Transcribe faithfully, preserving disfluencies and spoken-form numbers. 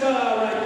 Jessica right